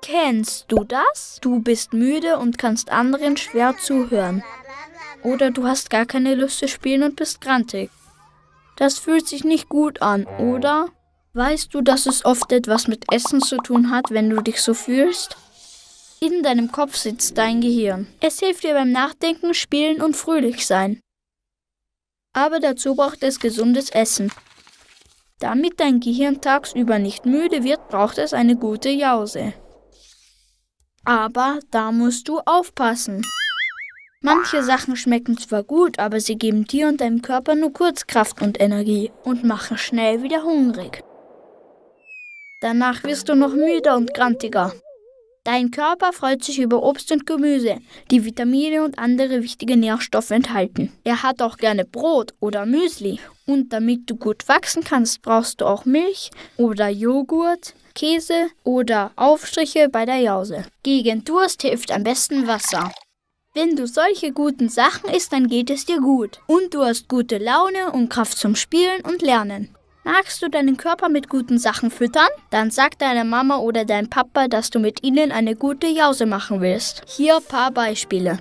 Kennst du das? Du bist müde und kannst anderen schwer zuhören. Oder du hast gar keine Lust zu spielen und bist grantig. Das fühlt sich nicht gut an, oder? Weißt du, dass es oft etwas mit Essen zu tun hat, wenn du dich so fühlst? In deinem Kopf sitzt dein Gehirn. Es hilft dir beim Nachdenken, Spielen und fröhlich sein. Aber dazu braucht es gesundes Essen. Damit dein Gehirn tagsüber nicht müde wird, braucht es eine gute Jause. Aber da musst du aufpassen. Manche Sachen schmecken zwar gut, aber sie geben dir und deinem Körper nur kurz Kraft und Energie und machen schnell wieder hungrig. Danach wirst du noch müder und grantiger. Dein Körper freut sich über Obst und Gemüse, die Vitamine und andere wichtige Nährstoffe enthalten. Er hat auch gerne Brot oder Müsli. Und damit du gut wachsen kannst, brauchst du auch Milch oder Joghurt, Käse oder Aufstriche bei der Jause. Gegen Durst hilft am besten Wasser. Wenn du solche guten Sachen isst, dann geht es dir gut. Und du hast gute Laune und Kraft zum Spielen und Lernen. Magst du deinen Körper mit guten Sachen füttern? Dann sag deiner Mama oder deinem Papa, dass du mit ihnen eine gute Jause machen willst. Hier ein paar Beispiele.